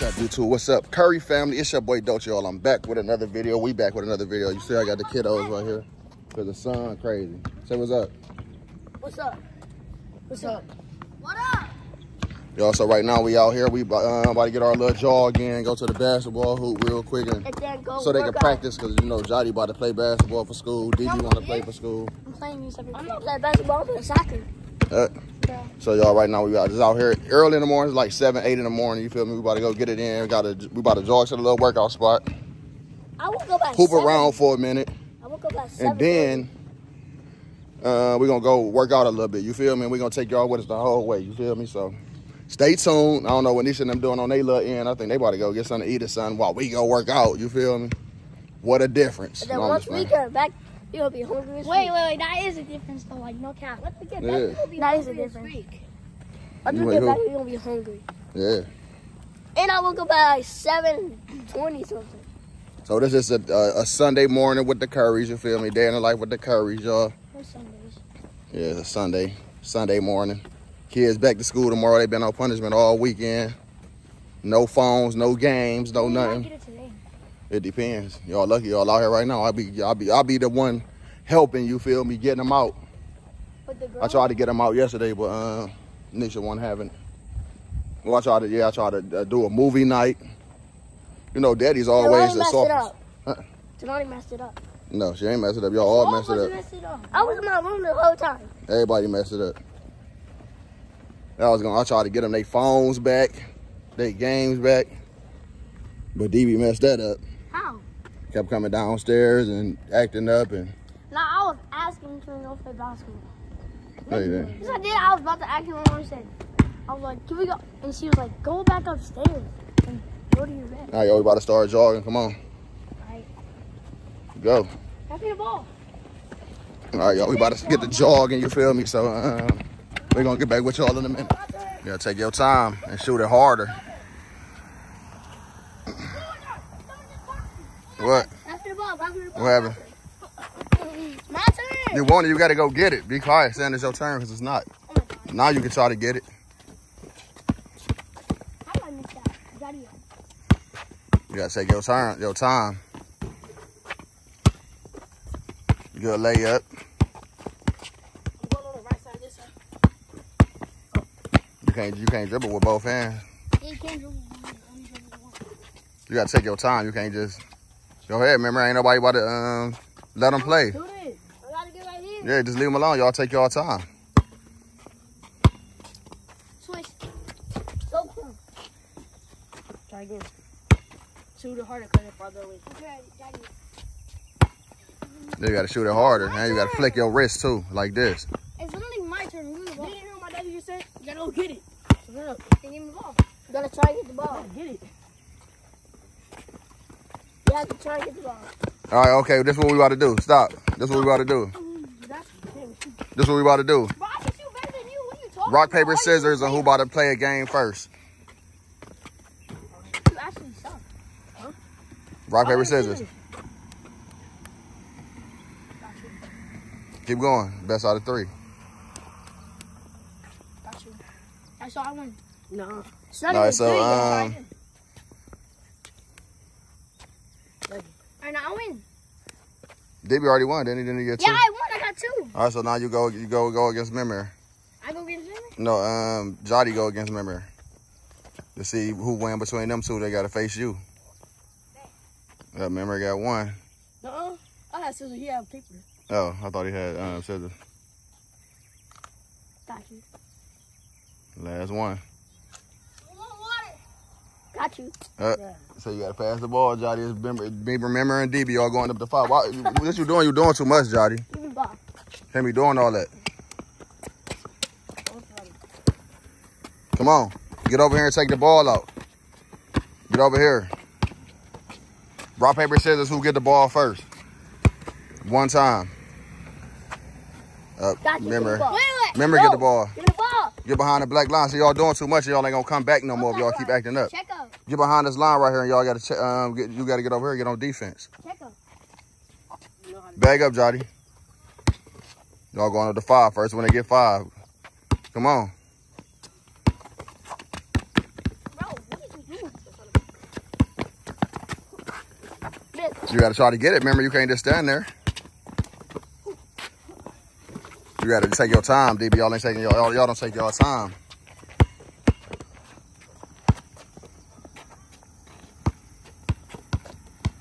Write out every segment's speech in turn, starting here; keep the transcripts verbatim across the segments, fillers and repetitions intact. What's up, YouTube? What's up, Curry family? It's your boy Dolce, y'all. I'm back with another video. We back with another video. You see, I got the kiddos right here. Cause the sun crazy. Say what's up. What's up? What's up? What up? Y'all, so right now we out here. We uh, about to get our little jog in, go to the basketball hoop real quick, and, and then go so they can out. practice. Cause you know Jodie about to play basketball for school. D B no, want to play for school. I'm playing these every day. I'm gonna play basketball. I'm playing soccer. Uh, yeah. So y'all, right now we out, just out here early in the morning, like seven, eight in the morning. You feel me? We about to go get it in. We got to we about to jog to the little workout spot. I will go by Hoop seven. around for a minute. I will go by seven. And then uh, we're gonna go work out a little bit. You feel me? We're gonna take y'all with us the whole way. You feel me? So stay tuned. I don't know what Nesha and them doing on their little end. I think they about to go get something to eat or something while we go work out. You feel me? What a difference. And then once we go back. You'll be hungry as Wait, week. wait, wait. That is a difference, though. Like, no cap. Let's forget yeah. that. You'll be that is a difference. Once we get back, you're going to be hungry. Yeah. And I woke up at like seven twenty something. So, this is a, a, a Sunday morning with the Currys. You feel me? Day in the life with the Currys, y'all. It's Sundays. Yeah, it's a Sunday. Sunday morning. Kids back to school tomorrow. They've been on punishment all weekend. No phones, no games, no you nothing. Might get it today. It depends. Y'all lucky y'all out here right now. I'll be, I'll be, I'll be the one helping. You feel me? Getting them out. But the girl, I tried to get them out yesterday, but uh, Nesha wasn't having it. Well, I tried to, yeah, I tried to uh, do a movie night. You know, Daddy's always the softest. Huh? Johnny messed it up. No, she ain't messed it up. Y'all all, all messed, it up. messed it up. I was in my room the whole time. Everybody messed it up. I was gonna. I tried to get them their phones back, their games back, but D B messed that up. Kept coming downstairs and acting up and. No, I was asking to go play basketball. Yes, hey, I did. I was about to ask him what I said. I was like, "Can we go?" And she was like, "Go back upstairs and go to your bed." All right, y'all, we about to start jogging. Come on. All right. Go. Happy the ball. All right, y'all, we about to get the jogging. You feel me? So uh, we're gonna get back with y'all in a minute. Yeah, take your time and shoot it harder. What? After the ball, after the ball. What happened? My turn. You want it, you got to go get it. Be quiet, saying it's your turn because it's not. Oh now you can try to get it. How do I miss that? Jadier. You got to take your turn, your time. You got to lay up. I'm going on the right side, this side. You can't, you can't dribble with both hands. Yeah, you can't dribble with only dribble with one. You got to take your time. You can't just... Go ahead, Memory. Ain't nobody about to um, let them play. Do this. I gotta get right here. Yeah, just leave them alone. Y'all take y'all time. Switch. Go, come. Try again. Shoot it harder because it's farther away. Okay, got it. Then you gotta shoot it harder. Now you gotta flick your wrist too, like this. It's literally my turn. You didn't hear what my daddy just said? You gotta go get it. So up. Give me the ball. You gotta try to get the ball. Get it. I have to try to get the ball. All right, okay. This is what we about to do. Stop. This is what we about to do. This is what we about to do. Bro, I can shoot better than you. What are you talking Rock, paper, about? scissors, and who about to play a game first? You actually suck. Huh? Rock, paper, scissors. Keep going. Best out of three. Got you. I saw I won. No. All right, so, um... And I win. D B already won, didn't he? Didn't he get two? Yeah, I won. I got two. All right, so now you go, you go, go against Memory. I go against Memory. No, um, Jodie go against Memory. To see who win between them two, they gotta face you. Yeah, Memory got one. No, uh, I had scissors. He had paper. Oh, I thought he had um, scissors. Got you. Last one. Got you. Uh, yeah. So you got to pass the ball, Jodie. It's Memory, Memory and D B all going up the five. Why, what you doing? You doing too much, Jodie. Give me the ball. Can't be doing all that. Come on. Get over here and take the ball out. Get over here. Rock, paper, scissors, who get the ball first? One time. Uh, got you. Memory. Wait, wait. Memory, no. Get the ball. Give me the ball. Get behind the black line. So y'all doing too much. Y'all ain't going to come back no more if y'all keep acting up. Check up. Get behind this line right here, and y'all got to um, get. You got to get over here, get on defense. Check up. Bag up, Jodie. Y'all going up to five first. When they get five, come on. Bro, what are you doing? it. You gotta try to get it. Remember, you can't just stand there. You gotta take your time, D B. Y'all ain't taking y'all. Y'all don't take y'all time.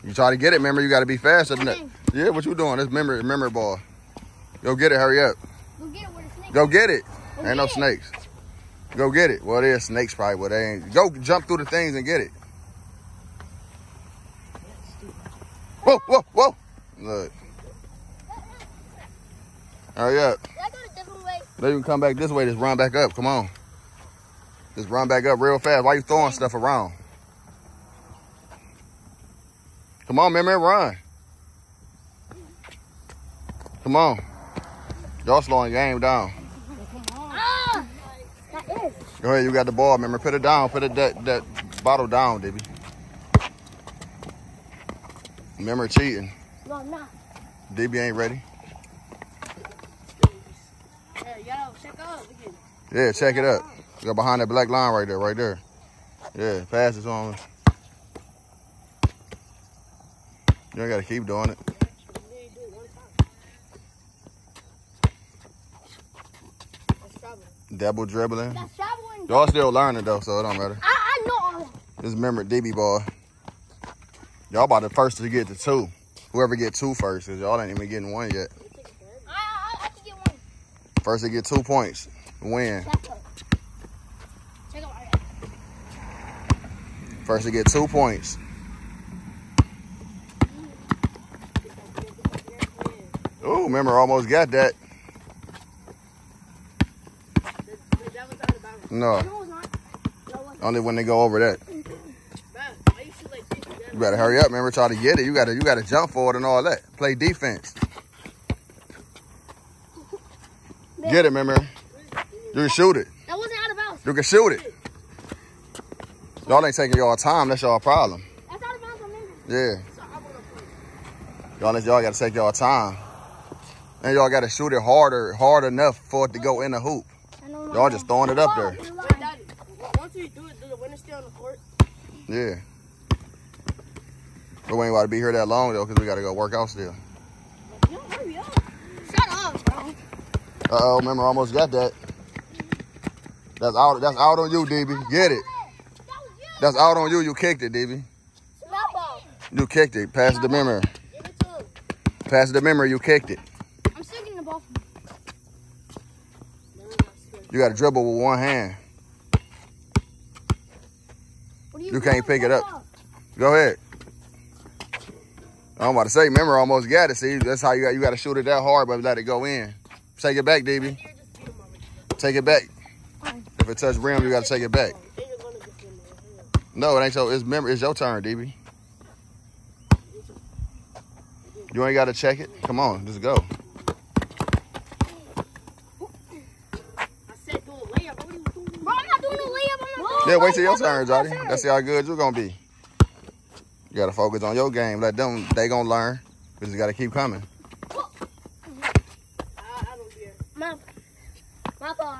You try to get it. Remember, you gotta be faster than that. Yeah, what you doing? This memory, memory ball. Go get it. Hurry up. Go get it. Where the snake Go get it. Go ain't get no it. Snakes. Go get it. Well, there's snakes probably, but they ain't. Go jump through the things and get it. Whoa, whoa, whoa. Look. Hurry up. Can I go a different way? They even come back this way. Just run back up. Come on. Just run back up real fast. Why you throwing stuff around? Come on, Memory, run. Come on. Y'all slowing your game down. Ah, that is. Go ahead. You got the ball, Memory. Put it down. Put it, that, that bottle down, baby. Memory cheating. No, I'm not. D B ain't ready. Yeah, check it up. Go behind that black line right there, right there. Yeah, pass it on. You ain't got to keep doing it. Double dribbling. Y'all still learning, though, so it don't matter. I, I know. Just remember D B ball. Y'all about the first to get the two. Whoever get two first, because y'all ain't even getting one yet. I, I, I can get one. First to get two points. Win. First to get two points. Ooh, remember, almost got that. No. Only when they go over that. You better hurry up, remember, try to get it. You gotta you gotta jump forward and all that. Play defense. Get it, remember. You can shoot it. That wasn't out of bounds. You can shoot it. Y'all ain't taking y'all time. That's y'all problem. That's out of bounds on Memory. Yeah. Y'all got to take y'all time. And y'all got to shoot it harder, hard enough for it to go in the hoop. Y'all just throwing it up there. Wait, Daddy. Once we do it, do the winner stay on the court? Yeah. But we ain't about to be here that long, though, because we got to go work out still. Yo, hurry up. Shut up, bro. Uh-oh, Memory almost got that. That's out, that's out on you, D B. Get it. That's out on you. You kicked it, D B. You kicked it. Pass the Memory. Pass the Memory. You kicked it. I'm still getting the ball from you. You got to dribble with one hand. You can't pick it up. Go ahead. I'm about to say, Memory almost got it. See, that's how you got, you got to shoot it that hard, but let it go in. Take it back, D B. Take it back. If it touch rim, you gotta take it back. No, it ain't so. It's Memory. It's your turn, D B. You ain't gotta check it. Come on, just go. Yeah, wait till your turn, Jodie. That's how good you're gonna be. You gotta focus on your game. Let them. They gonna learn. We just gotta keep coming. My ball.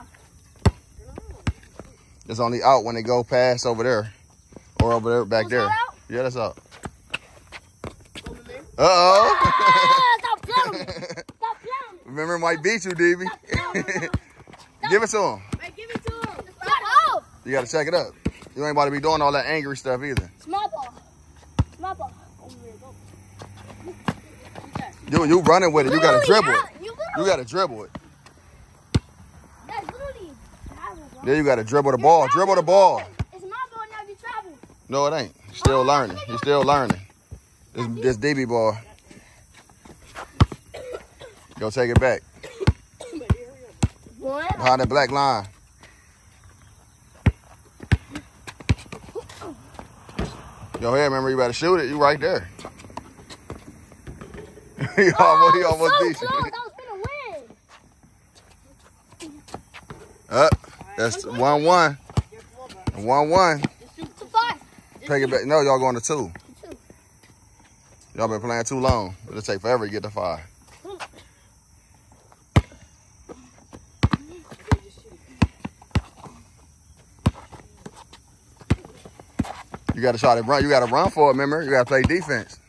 It's only out when they go past over there. Or over there, back there. Out? Yeah, that's out. Uh-oh. Ah, stop playing with me. Stop playing with me. Remember, Mike beat you, D B. Give it to him. Mike, give it to him. Shut up. You got to check it up. You ain't about to be doing all that angry stuff either. Small ball. Small ball. You, you running with it. You got to dribble it. You got to dribble it. Then you got to dribble the ball. Dribble the ball. It's my ball now. You traveling. No, it ain't. You're still learning. You're still learning. It's, it's D B ball. Go take it back. Behind the black line. Go ahead, Memory. You better shoot it. You right there. He almost, he almost beat you. That was going to win. Up. That's one one. One one. Take it back. No, y'all going to two. Y'all been playing too long. It'll take forever to get to five. You gotta try to run. You gotta run for it, remember? You gotta play defense.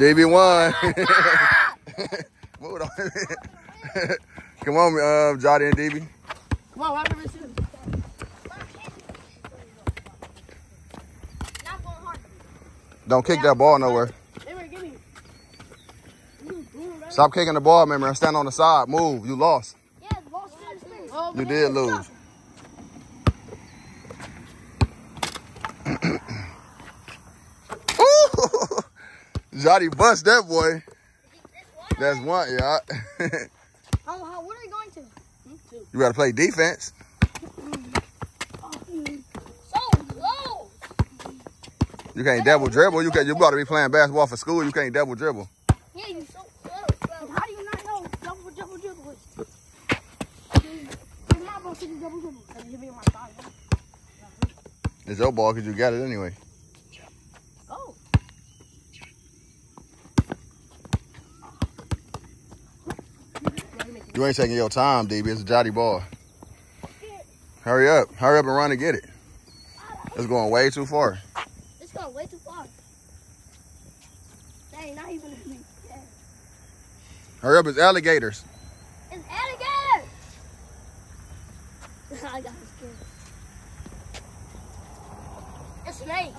D B won. Move on. Come on, uh, Jodie and D B. Come on, whatever it is. Don't kick that ball nowhere. Stop kicking the ball, Memory. Stand on the side. Move. You lost. You did lose. Jodie bust that boy. That's one, y'all. Oh, how, what are we going to? You gotta play defense. So low. You can't double dribble. You can. You gotta be playing basketball for school. You can't double dribble. Yeah, you so close, bro. How do you not know double double dribble? You're not supposed to do double dribble. Give me my body. It's your ball because you got it anyway. You ain't taking your time, D B. It's a Jodie ball. Hurry up. Hurry up and run to get it. It's going way too far. It's going way too far. Dang, not even a minute. Yeah. Hurry up. It's alligators. It's alligators. I got scared. It's snakes.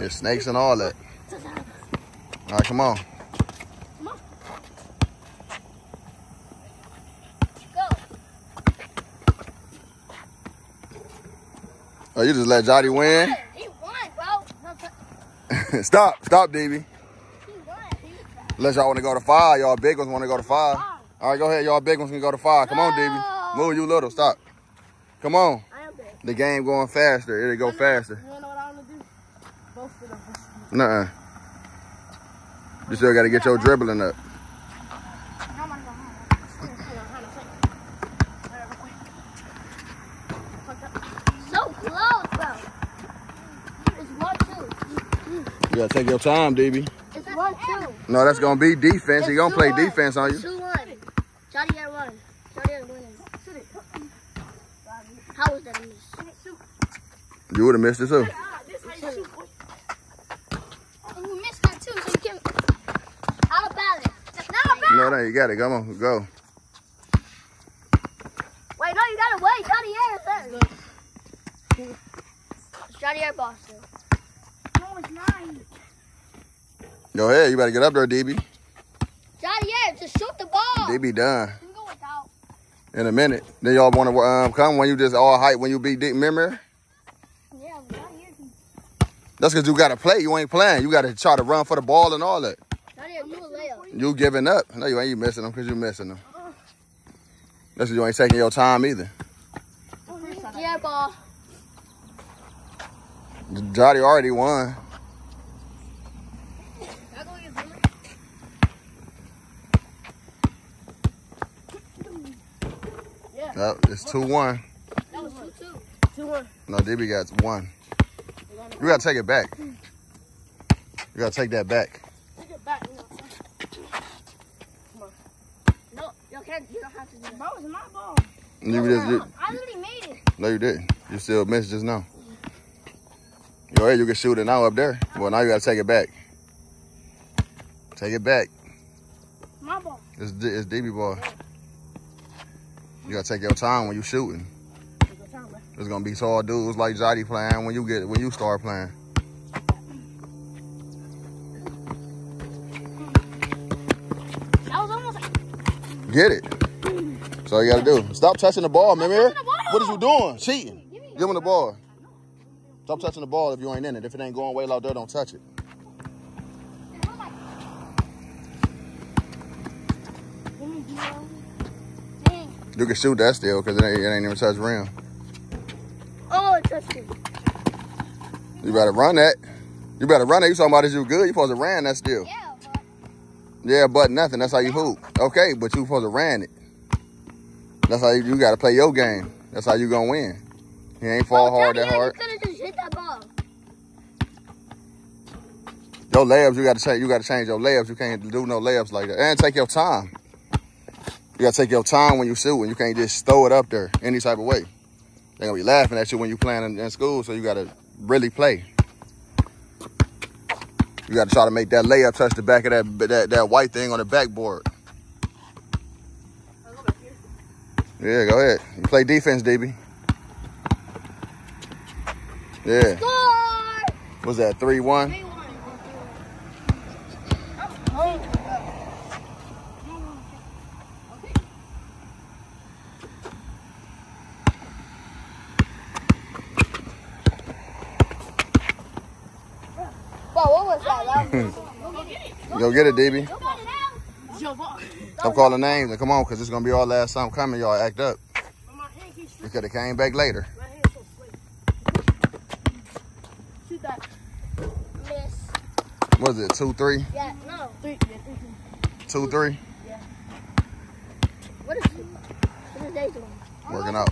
It's snakes and all that. All right, come on. Oh, you just let Jodie win? He won, bro. Stop. Stop, D B. He won. Unless y'all want to go to five. Y'all big ones want to go to five. five. All right, go ahead. Y'all big ones can go to five. Come no. on, D B. Move, you little. Stop. Come on. I am big. The game going faster. It'll go I know, faster. You know what I want to do? Both of them. Nuh-uh. You still got to get your dribbling up. You gotta take your time, D B. It's one, two. No, that's gonna be defense. He gonna play one. defense on you. Two, one. Jodie had one. Jodie had one. Shoot it. How was that a miss? You would have missed it too. This how you shoot. You missed that too, so you can't. Out of balance. That's not a balance. No, no, you got it. Come on, go. Wait, no, you gotta wait. Jodie had it. Jodie had Boston. Go ahead, you better get up there, D B. Jadier, just shoot the ball. D B done. In a minute. Then y'all want to um, come when you just all hype when you beat Dick Memory? Yeah, Jadier. That's because you got to play. You ain't playing. You got to try to run for the ball and all that. Jadier, you a layup. You giving up. No, you ain't you missing them because you missing them. Uh-huh. That's because you ain't taking your time either. Yeah, ball. Jodie already won. Yeah. No, it's two one. That was two two. two one. No, D B got one. You got to take it back. You got to take that back. Take it back. Come on. No, you can't. You don't have to do that. That was my ball. You just, you, I literally made it. No, you didn't. You still missed just now. Go ahead, you can shoot it now up there. Well, now you gotta take it back. Take it back. My ball. It's, D it's D B ball. You gotta take your time when you shooting. There's gonna be tall dudes like Jodie playing when you get when you start playing. That was almost. Get it. That's all you gotta do. Stop touching the ball, Memory. What is you doing? Cheating. Give him the ball. Stop touching the ball if you ain't in it. If it ain't going way out there, don't touch it. You can shoot that still because it, it ain't even touched rim. Oh, it touched it. You better run that. You better run that. You talking about is you good? You supposed to ran that still. Yeah, but. Yeah, but nothing. That's how you hoop. Okay, but you supposed to ran it. That's how you, you got to play your game. That's how you going to win. You ain't fall oh, hard that hard. Your layups, you gotta change. You gotta change your layups. You can't do no layups like that. And take your time. You gotta take your time when you shooting. You can't just throw it up there any type of way. They're gonna be laughing at you when you playing in, in school. So you gotta really play. You got to try to make that layup touch the back of that that, that white thing on the backboard. Yeah, go ahead. You play defense, D B. Yeah. Score! What's that, three one? three one. Go get it, D B. Stop calling names and come on, because it's going to be our last time coming. Y'all act up. Because it came back later. Shoot that. Miss. What is it, two three? Yeah, no. three three. two three? Yeah. What is they doing? Working out.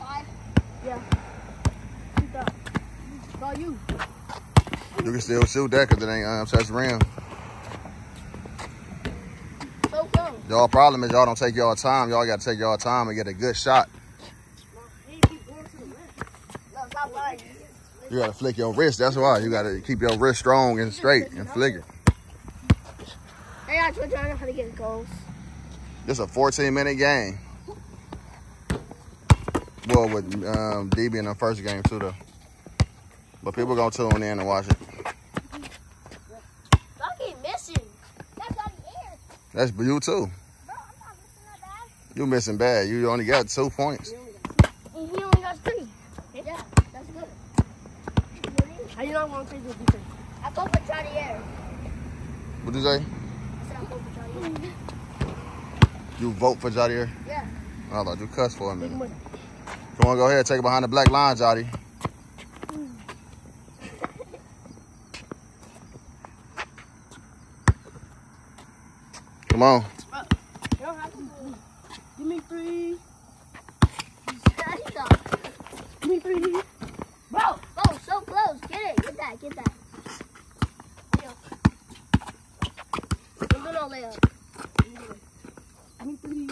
Yeah. Shoot that. About you. You can still shoot that because it ain't um, touch the rim. Y'all problem is y'all don't take y'all time. Y'all got to take y'all time and get a good shot. You got to flick your wrist. That's why. You got to keep your wrist strong and straight and flick it. Hey, I told you I know how to get goals. This is a fourteen minute game. Well, with um, D B in the first game, too, though. But people going to tune in and watch it. That's you too. Bro, I'm not missing that bad. You missing bad. You only got two points. He only got three. Yeah, that's good. How you not want to play your defense? I go for Jadier. What'd you say? I said I go for Jadier. You vote for Jadier? Yeah. I thought you cussed for a minute. Come on, go ahead. Take it behind the black line, Jody. Come on. Give me three. Give me three. Bro, bro, so close. Get it. Get that. Get that. Don't do no layup. Give me three.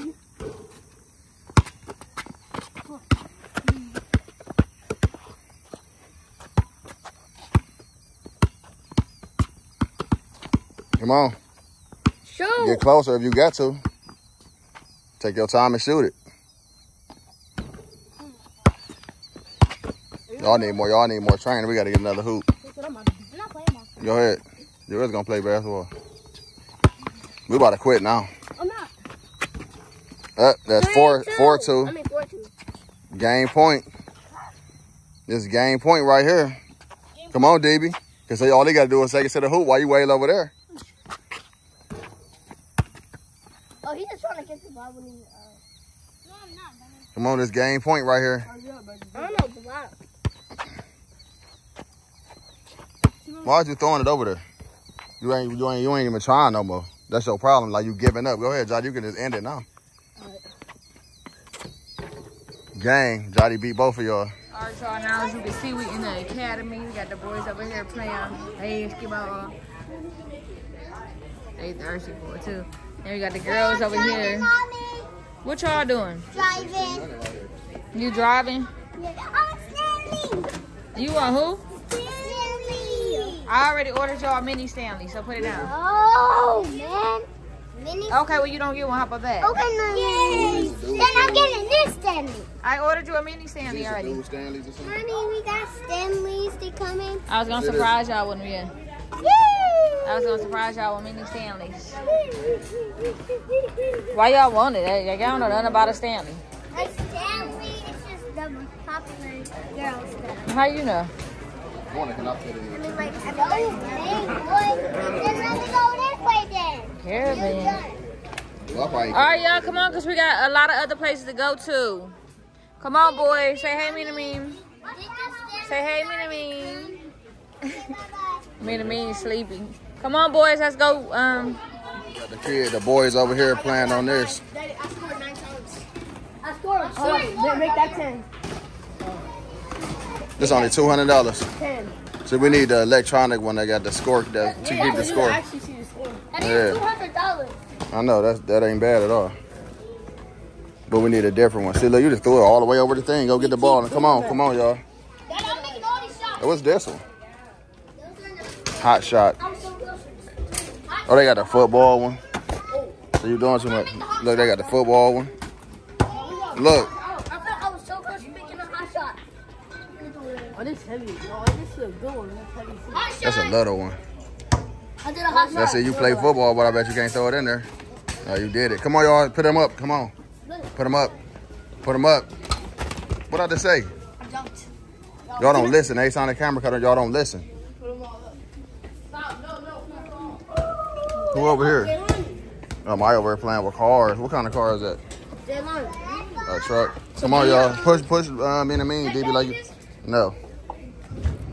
Come on. Shoot. Get closer if you got to. Take your time and shoot it. Y'all need more. Y'all need more training. We got to get another hoop. Go ahead. You're going to play basketball. We about to quit now. I'm not. Uh, that's four, four, two. I mean, four, two. Game point. This is game point right here. Come on, D B. Because all they got to do is take it to the hoop while you wave over there. Oh, he's just trying to get the ball when he, uh... No, I'm not, man. Come on, this game point right here. I don't know, block. Why are you throwing it over there? You ain't, you ain't, you ain't even trying no more. That's your problem. Like, you giving up. Go ahead, Jody. You can just end it now. All right. Gang, Jody beat both of y'all. All right, y'all. Now, as you can see, we in the academy. We got the boys over here playing basketball. They thirsty for it, too. And we got the girls over here. Mommy. What y'all doing? Driving. You driving? I'm Stanley. You want who? Stanley. I already ordered y'all mini Stanley, so put it down. Oh, man. Mini. Okay, well, you don't get one. Hop up back. Okay, no. Yes. Then I'm getting this Stanley. I ordered you a mini Stanley already. Honey, we got Stanleys. They coming. I was going to surprise y'all when we in. I was gonna surprise y'all with mini Stanleys. Why y'all want it? Y'all don't know nothing about a Stanley. A Stanley is just the popular girl stuff. How you know? I mean, like, I don't think, boy. Then let me go this way, then. All right, y'all, come on, because we got a lot of other places to go to. Come on, boys. Say hey, me to me. Say hey, me to me. Me to me, sleepy. Come on, boys, let's go. Um, got the kid, the boys over here playing on this. Daddy, I scored nine times. I scored. Oh, make that ten. It's only two hundred dollars. Ten. So we need the electronic one that got the score that yeah, to yeah, get the score. I actually see the score. That is two hundred dollars. I know that's that ain't bad at all. But we need a different one. See, look, you just threw it all the way over the thing. Go get the ball and come on, come on, y'all. Daddy, I'm making all these shots. What's this one? Hot shot. Oh, they got the football one. So you doing too much. Look, they got the football one. Look. I thought I was so close to making a hot shot. Oh, this is heavy. Oh, this is a good one. That's, that's a little one. I did a hot shot. That's it. You play football, but I bet you can't throw it in there. No, you did it. Come on, y'all. Put them up. Come on. Put them up. Put them up. What I just say? Y'all don't listen. They sign the camera cutter. Y'all don't listen. Who over here? Oh, my over here playing with cars. What kind of car is that? A truck. Come on, y'all. Push, push. Uh, mean, I mean, D B, like you. No.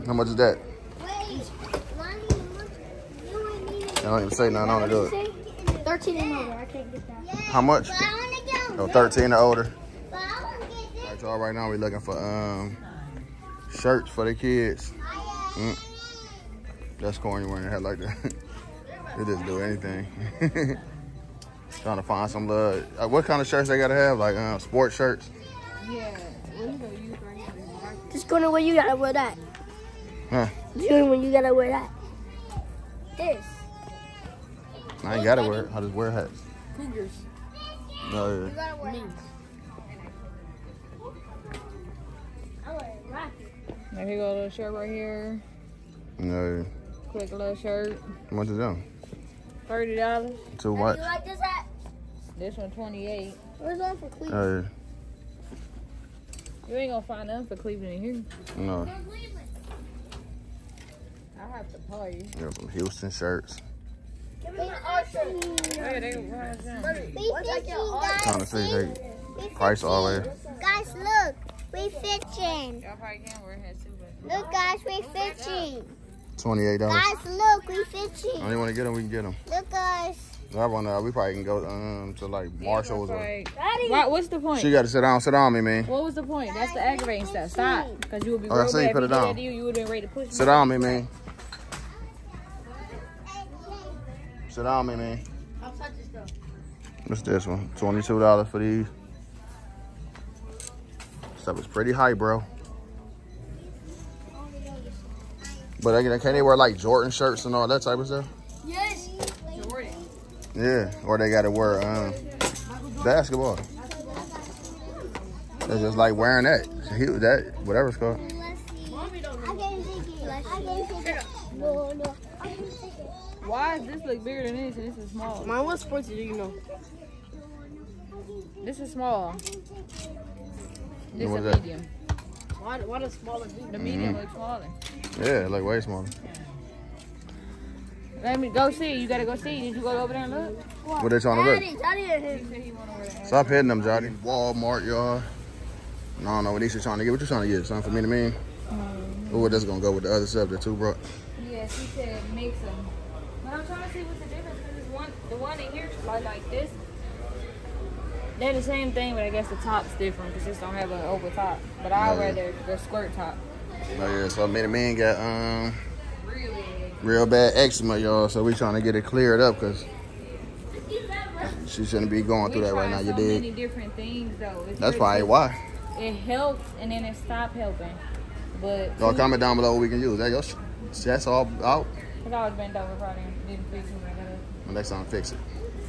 How much is that? I don't even say nothing on it, do it. thirteen and older. I can't get that. How much? No, thirteen and older. Alright, y'all. Right now, we're looking for um shirts for the kids. Mm. That's corny wearing a hat like that. They just do anything. Trying to find some love. Uh, what kind of shirts they gotta have? Like um, sports shirts? Yeah. Just going to where you gotta wear that. Huh? Just going to where you gotta wear that. This. I ain't gotta wear it. I just wear hats. Cougars. No, yeah. You gotta wear hats. I wear a rocket. There you go, a little shirt right here. No. Quick little shirt. How much is them? Thirty dollars. To what? Do you like this hat? This one twenty-eight. Where's that for Cleveland? Hey. You ain't gonna find nothing for Cleveland in here. No. I have to party. Yeah, some Houston shirts. Give me my shirt. Hey, they rise down. What's like your art? Trying to see they price all there. Guys, look, we fishing. Y'all probably can't wear hats too, but look, guys, we fishing. twenty-eight dollars. Guys, look, we fishing. I don't want to get them. We can get them. Look, guys. I wanna. We probably can go um to like Marshall's. Yeah, or... Why, what's the point? She got to sit down. Sit down, me man. What was the point? That's the aggravating stuff. Stop, because you would be. Oh, real I you put it down. You, you would been ready to push. Sit down, me man. Sit down, me man. I'll touch this though. What's this one? Twenty-two dollars for these. Stuff is pretty high, bro. But again, can't they wear like Jordan shirts and all that type of stuff? Yes. Jordan. Yeah, or they gotta wear um, basketball. That's just like wearing that, that whatever it's called. Why does this look bigger than this? And this is small. Mine, what sports do you know? This is small. This is medium. Why, why does smaller do? The medium mm-hmm. looks smaller. Yeah, it look way smaller. Let me go see. You gotta go see. Did you go over there and look? What, what they trying to look? Jadier, stop hitting them, Jodie. Walmart, y'all. I don't know what these are trying to get. What you trying to get? Something for me to mean? Um, Ooh, that's gonna go with the other stuff that too, bro. Yeah, she said mix them. But I'm trying to see what's the difference because one, the one in here, like, like this, they're the same thing, but I guess the top's different because this don't have an over top. But I'd no, rather yeah. the squirt top. Oh yeah, so me and men got um really? real bad eczema, y'all. So we trying to get it cleared up because she shouldn't be going we through that right now. So you did. Many different things though. It's That's probably good. Why. It helps and then it stopped helping. But y'all comment down below what we can use. That y'all. That's all out. It's always bent over, probably didn't fix it. Well, next time fix it.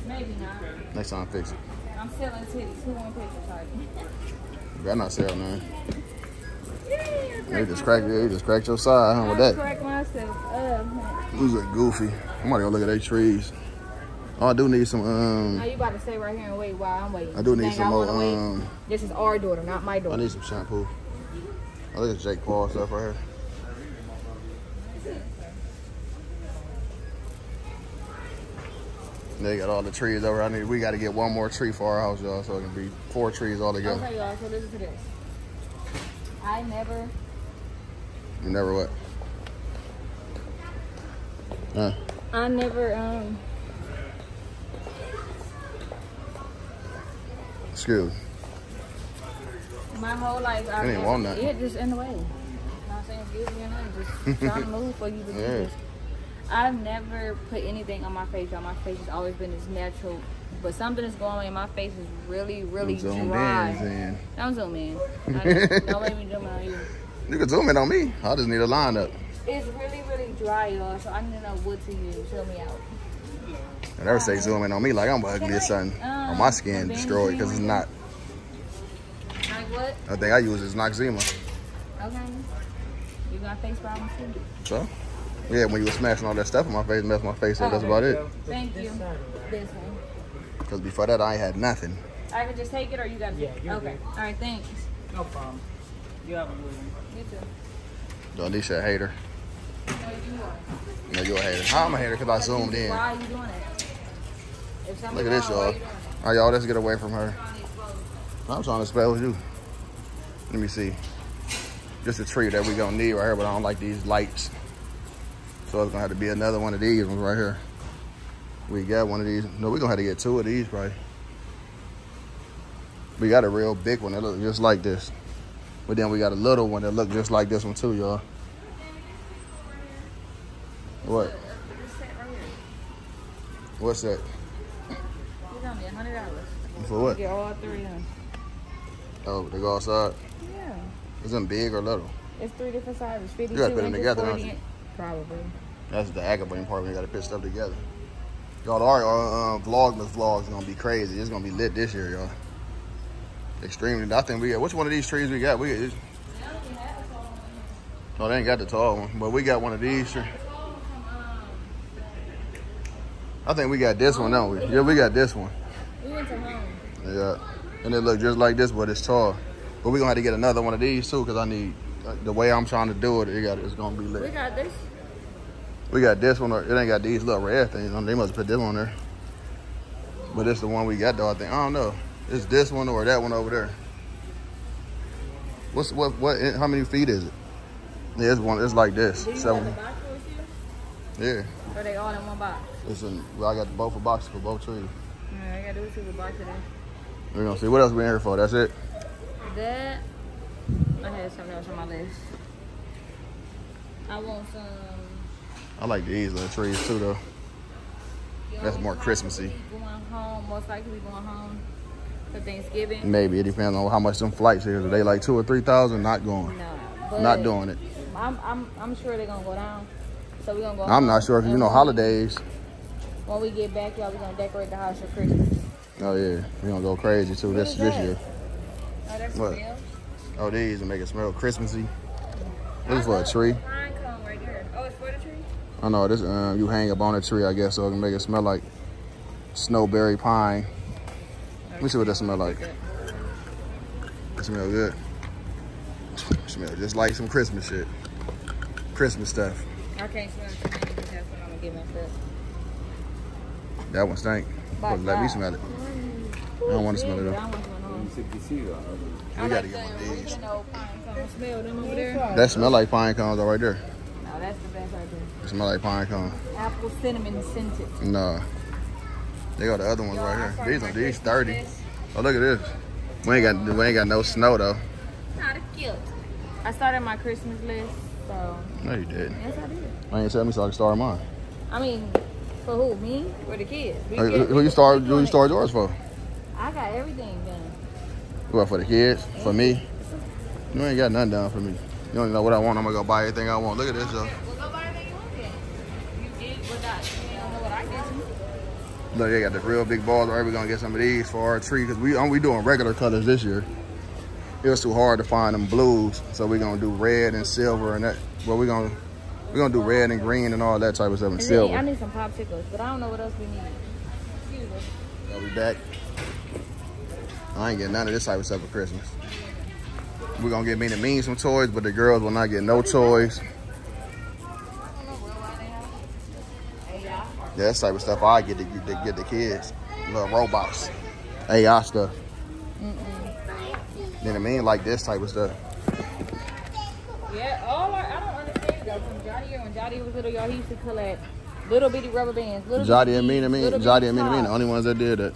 Maybe not. Next time fix it. I'm selling titties. Who want pictures? You better not sell none. You just cracked you just cracked your side, huh? With that. I cracked myself up. Who's a goofy? I'm gonna go look at their trees. Oh, I do need some. Um, no, you about to stay right here and wait while I'm waiting. I do need Dang, some more. Um, this is our daughter, not my daughter. I need some shampoo. I look at Jake Paul stuff right here. They got all the trees over. I need. We got to get one more tree for our house, y'all, so it can be four trees all together. Okay, y'all. So listen to this. I never. You never what? Huh? I never, um. Excuse. My whole life. I, I didn't never, want nothing. It just in the way. You know what I'm saying? Excuse me or nothing. Just trying to move for you to do this. I've never put anything on my face. Y'all. My face has always been this natural. But something that's going on in my face is really, really dry. Don't zoom in. Don't let me zoom in on you. You can zoom in on me. I just need a lineup. It's really, really dry, y'all. So I need to know what to use. Show me out. And they'll say zoom in on me like I'm ugly or something. Uh, or my skin destroyed because it's not. Like what? I think I use is Noxzema. Okay. You got face problems too? So? Yeah, when you were smashing all that stuff in my face, messed my face up. Oh, that's about it. Thank you. This one. Because before that, I ain't had nothing. I could just take it or you got to take it? Yeah, okay. Good. All right, thanks. No problem. You have a good one. You too. Donisha, a hater. No, you are. No, you're a hater. How am I a hater? Because I zoomed in. Why are you doing it? If look at this, y'all. All right, y'all, let's get away from her. I'm trying to expose you. Let me see. Just a tree that we're going to need right here, but I don't like these lights. So it's going to have to be another one of these ones right here. We got one of these. No, we're going to have to get two of these probably. We got a real big one that looks just like this. But then we got a little one that looks just like this one too, y'all. What? What's that? You got me a hundred dollars. For what? Get all three of them. Oh, they go outside? Yeah. Is them big or little? It's three different sizes. fifty-two, you got to put them together, don't you? Probably. That's the aggravating part when you got to put stuff together. Y'all, our uh, Vlogmas vlogs are going to be crazy. It's going to be lit this year, y'all. Extremely. I think we got, which one of these trees we got? We got this. No, they ain't got the tall one, but we got one of these trees. I think we got this one, don't we? Yeah, we got this one. We went to home. Yeah. And it looked just like this, but it's tall. But we're going to have to get another one of these, too, because I need, the way I'm trying to do it, it got, it's going to be lit. We got this. We got this one. Or it ain't got these little red things on. They must put them on there. But it's the one we got though. I think I don't know. It's this one or that one over there. What's what? What? How many feet is it? Yeah, it's one. It's like this. Do you seven. Have the boxes here? Yeah. Or they all in one box? Listen, well, I got both a box for both trees. Yeah, I got those two box today. We're gonna see what else we in here for. That's it. That I had something else on my list. I want some. I like these little trees too, though. Yo, that's more Christmassy. Going home, most likely going home for Thanksgiving. Maybe it depends on how much them flights here. Are they like two or three thousand? Not going. No, not doing it. I'm, I'm, I'm sure they're gonna go down. So we're gonna go. I'm not sure because you know holidays. When we get back, y'all, we're gonna decorate the house for Christmas. Oh yeah, we're gonna go crazy too. That's this year. Oh, that's what? Oh, these will make it smell Christmassy. This is for a tree. I know this. Uh, you hang up on a tree, I guess, so it can make it smell like snowberry pine. Let me see what that smell like. It smells good. It smells just like some Christmas shit, Christmas stuff. I can't smell it. That's what I'm giving up. That one stank. Let me smell it. I don't want to smell it though. We gotta get one of these. That smell like pine cones right there. That's the best right there. It smells like pine cone. Apple cinnamon scented. No. They got the other ones. Yo, right here. These are these thirty. This. Oh, look at this. We ain't got we ain't got no snow though. Not a cute. I started my Christmas list, so. No, you didn't. Yes, I did. I ain't tell me so I can start mine. I mean, for who? Me or the kids? Hey, kids. Who you start? Who you start yours for? I got everything done. Well, for the kids, yeah. For me, you ain't got nothing done for me. You don't even know what I want. I'm gonna go buy everything I want. Look at this, though. Well, go buy everything you want then. You get what I, you don't know what I get. Look, they got the real big balls. Right, we're gonna get some of these for our tree because we um, we doing regular colors this year. It was too hard to find them blues, so we're gonna do red and silver and that. Well, we're gonna we're gonna do red and green and all that type of stuff and, and silver. I need some popsicles, but I don't know what else we need. Excuse us. I'll be back. I ain't getting none of this type of stuff for Christmas. We're gonna get me and me some toys, but the girls will not get no toys. Yeah, that's type of stuff I get to, to get the kids. Little robots. A I stuff. Mm -mm. You know what I mean? Like this type of stuff. Yeah, all our, I don't understand though. From Jadier, when Jadier was little, y'all used to collect little bitty rubber bands. Jadier and me and me, Jadier and me and me, the only ones that did that.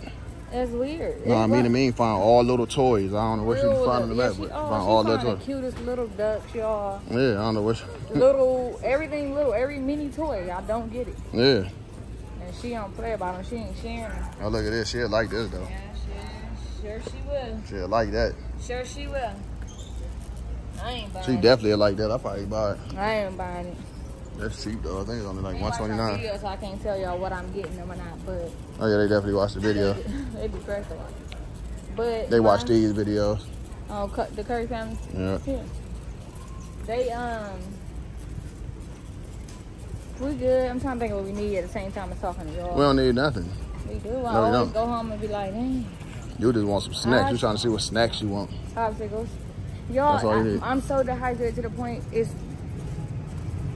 That's weird. No, I mean, I mean, find all little toys. I don't know what she find in the lab. Find all little toys. The cutest little ducks, y'all. Yeah, I don't know what. She... little everything, little every mini toy. Y'all don't get it. Yeah. And she don't play about them. She ain't sharing them. Oh, look at this. She'll like this though. Yeah, she, sure she will. She'll like that. Sure she will. I ain't buying. She definitely it. Like that. I probably buy it. I ain't buying it. That's cheap though. I think it's only like one twenty-nine. Video, so I can't tell y'all what I'm getting them or not. But oh yeah, they definitely watch the video. It'd be great to watch. But they watch um, these videos. Oh, um, the Curry family. Yeah. yeah. They um. We good. I'm trying to think of what we need at the same time as talking to y'all. We don't need nothing. We do. I no, always don't. Go home and be like, dang. You just want some snacks. You trying to see what snacks you want. Popsicles. Y'all, I'm so dehydrated to the point it's.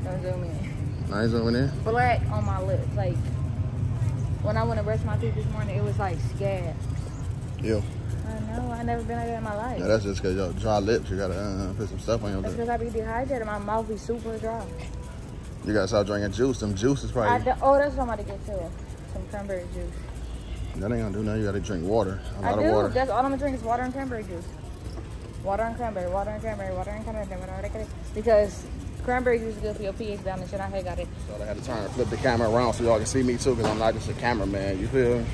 Don't zoom in. I ain't zooming in. Black on my lips. Like when I went to brush my teeth this morning, it was like scabs. Yeah. I know. I never been like that in my life. No, that's just because y'all dry lips. You gotta uh, put some stuff on your lips. That's because I be dehydrated. My mouth be super dry. You gotta start drinking juice. Some juice is probably. I oh, that's what I'm about to get to. Some cranberry juice. That ain't gonna do nothing. You gotta drink water. A lot I do. Of water. That's all I'm gonna drink is water and cranberry juice. Water and cranberry, water and cranberry, water and cranberry. Because cranberry juice is good for your pH balance, and I had got it. So I had to turn and flip the camera around so y'all can see me too, because I'm not just a cameraman. You feel me?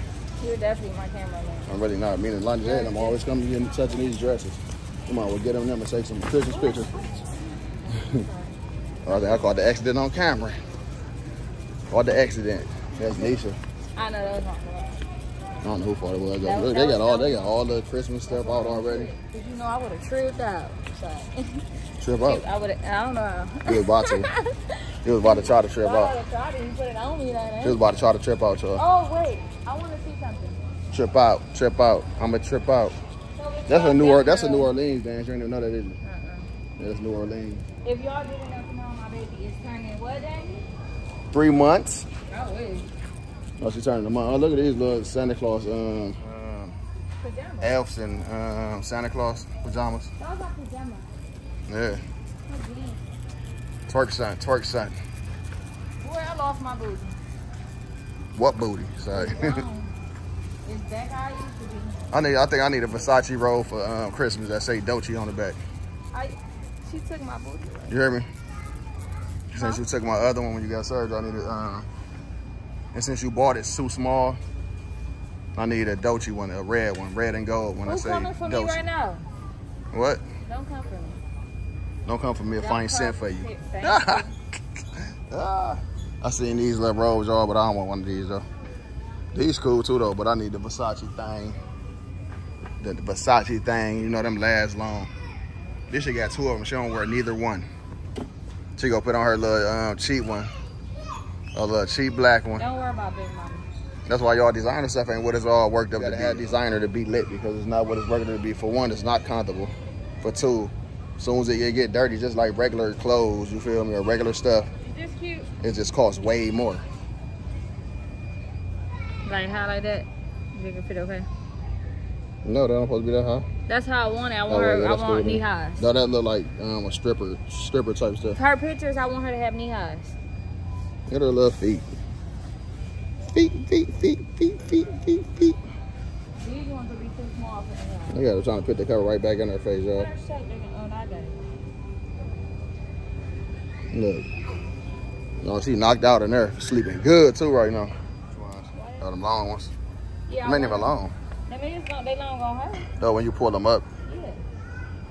You're definitely my cameraman. I'm really not. Me and London, yeah. I'm always coming in and touching these dresses. Come on, we'll get them and take some Christmas pictures. I think I caught the accident on camera. Caught the accident. That's Nesha. I know that was my fault. I don't know who fought it was. That, Look, that they got all they got all the Christmas stuff out already. Did you know I would have tripped out? Sorry. Trip out? I would. I don't know. He was about to. He was about to try to trip well, out. I tried to, you put it on me like that. He was about to try to trip out, y'all. Oh wait, I want to see something. Trip out, trip out. I'ma trip out. So that's a New Orleans. That's a New Orleans dance. You ain't even know that, is it? Uh uh. Yeah, that's New Orleans. If y'all didn't know, my baby is turning what, Danny? Three months. I wish. Oh, she's turning them on. Oh, look at these little Santa Claus, um, um elves and um, Santa Claus pajamas. Those are pajamas. Yeah. Twerk son, twerk son. Boy, I lost my booty. What booty? Sorry. It's back how it used to be. I need. I think I need a Versace robe for um, Christmas that say Dolce on the back. I. She took my booty. Right? You hear me? Huh? Since you took my other one when you got surgery, I need to. Um, And since you bought it, it's too small. I need a Dolce one, a red one, red and gold when I say Dolce. Who's coming for me right now? What? Don't come for me. Don't come for me if I ain't sent for you. ah, I seen these little robes, y'all, but I don't want one of these, though. These cool, too, though, but I need the Versace thing. The, the Versace thing, you know, them last long. This shit got two of them. She don't wear neither one. She gonna put on her little um, cheap one. A little cheap black one. Don't worry about big mama. That's why y'all designer stuff ain't what it's all worked up to be. You gotta have designer to be lit because it's not what it's working to be. For one, it's not comfortable. For two, as soon as it get dirty, just like regular clothes, you feel me, or regular stuff. Is this cute? It just costs way more. Like how like that? You can fit okay? No, that don't supposed to be that high. That's how I want it. I want oh, her. Yeah, I want cool, knee highs. No, that look like um, a stripper, stripper type stuff. Her pictures, I want her to have knee highs. Look at her little feet. Feet, feet, feet, feet, feet, feet, feet. These ones will be too small for her. Look at her trying to put the cover right back in her face, y'all. Look. No, she knocked out in there. Sleeping good, too, right now. Oh, them long ones. Yeah, they ain't even long. That means they long on her. No, when you pull them up. Yeah.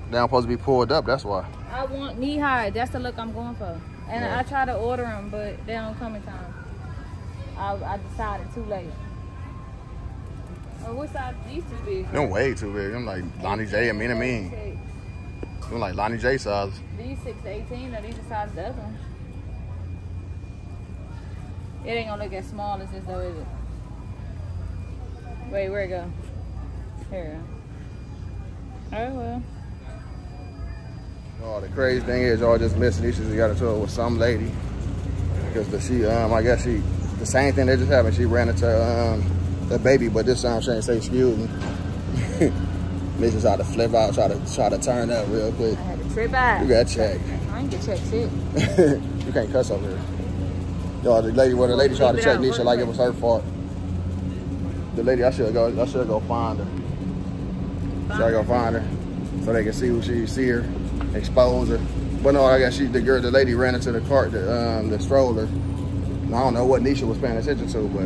They don't supposed to be pulled up, that's why. I want knee high. That's the look I'm going for. And yeah. I try to order them, but they don't come in time. I, I decided too late. Or what size these two big? They're way too big. I'm like Lonnie J and Mean and Mean. I'm like Lonnie J size. These six to eighteen, or these are size the other ones. It ain't gonna look as small as this though, is it? Wait, where it go? Here it go. Oh well. Oh, the crazy thing is, y'all just missing these. You got into it with some lady because the, she, um, I guess she, the same thing that just happened. She ran into um, the baby, but this time she ain't say excuse me. Bitch tried to flip out, try to try to turn up real quick. I had to trip out. You got checked. I ain't get checked shit. You can't cuss over here. Y'all, the lady, well, the lady tried to check Nisha like it was her fault. The lady, I should go, I should go find her. Find should I go find her so they can see who she see her. Expose her, but no, I guess she the girl, the lady ran into the cart, the um, the stroller. And I don't know what Nesha was paying attention to, but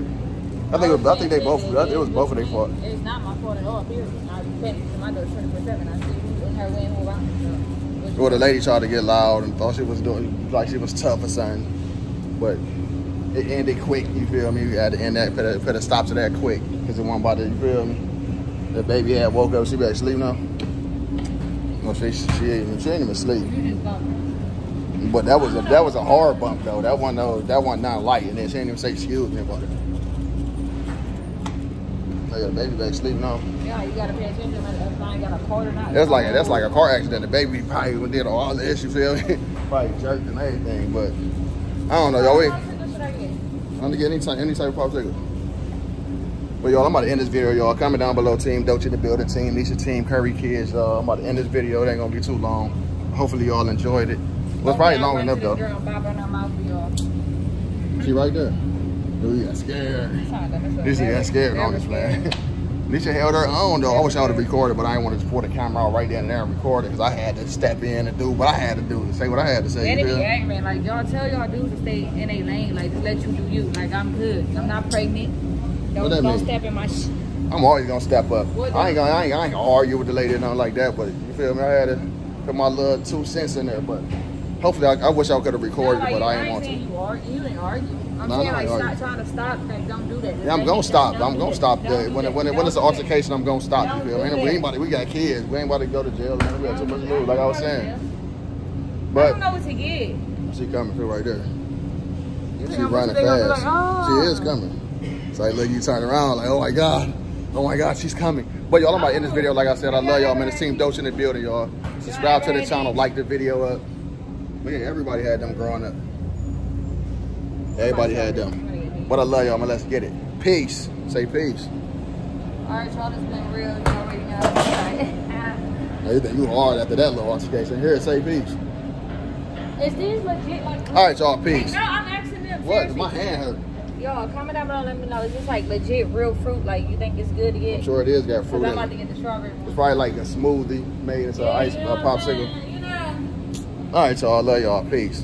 I think I, I think they both it, it, it was both of their fault. It's not my fault at all. Period. I repent because my daughter twenty-four seven. I see her way and around. Well, the lady tried to get loud and thought she was doing like she was tough or something. but it ended quick, you feel me? We had to end that, put a, put a stop to that quick, because it wasn't about to, you feel me? The baby had woke up, she back asleep now. No, she, she, she ain't even sleep. But that was a that was a hard bump though. That one though, that one not light, and then she didn't even say excuse me about it. Like a baby back sleep now. Yeah, you gotta pay attention if I ain't got a card or not. That's like a, that's like a car accident. The baby probably did all this, you feel me? Probably jerked and everything, but I don't know, y'all. I'm gonna get any type any type of popsicle. But y'all, I'm about to end this video, y'all. Comment down below, team Dolce the Builder, team Nisha, team Curry Kids. Uh, I'm about to end this video. It ain't gonna be too long. Hopefully y'all enjoyed it. Well, it's probably long enough though. She right there. Dude, you got scared. Nisha got scared on this man. Nisha held her own though. I wish I would have recorded, but I didn't want to just pour the camera out right down there and record it, because I had to step in and do what I had to do and say what I had to say. That is ignorant. Like, y'all tell y'all dudes to stay in a lane. Like, just let you do you. Like, I'm good. I'm not pregnant. Don't, don't step in my shit. I'm always going to step up. What I ain't going I ain't, I ain't to argue with the lady or nothing like that, but you feel me? I had to put my little two cents in there, but hopefully, I, I wish I could have recorded, no, like, but I ain't want to. You, argue, you didn't argue. I'm no, saying, like, argue. Stop trying to stop. Like, don't do that. Yeah, I'm gonna stop. I'm gonna stop. When it, when it, when it's an altercation, I'm gonna stop. Don't you feel? Ain't anybody. We got kids. We ain't about to go to jail. Man. We got too much to lose. Like I was saying. But I don't know what to get. She coming through right there. She running fast. Like, oh. She is coming. It's like, look, you turn around. Like, oh my god. Oh my god, she's coming. But y'all, I'm about to end this video. Like I said, I love y'all, man. It's team Dolce in the building, y'all. Subscribe to the channel. Like the video up. Man, everybody had them growing up. Everybody had them. But I love y'all, man. Let's get it. Peace. Say peace. Alright, y'all, this been real. You already know. You hard after that little altercation. Here, say peace. Is these legit? Like, alright, y'all, peace. No, I'm asking them. What? My hand hurt. Y'all, comment down below and let me know. Is this like legit real fruit? Like, you think it's good to get? I'm sure it is got fruit. I'm about to get the strawberry one. It's probably like a smoothie made into an ice popsicle. All right, y'all. Love y'all. Peace.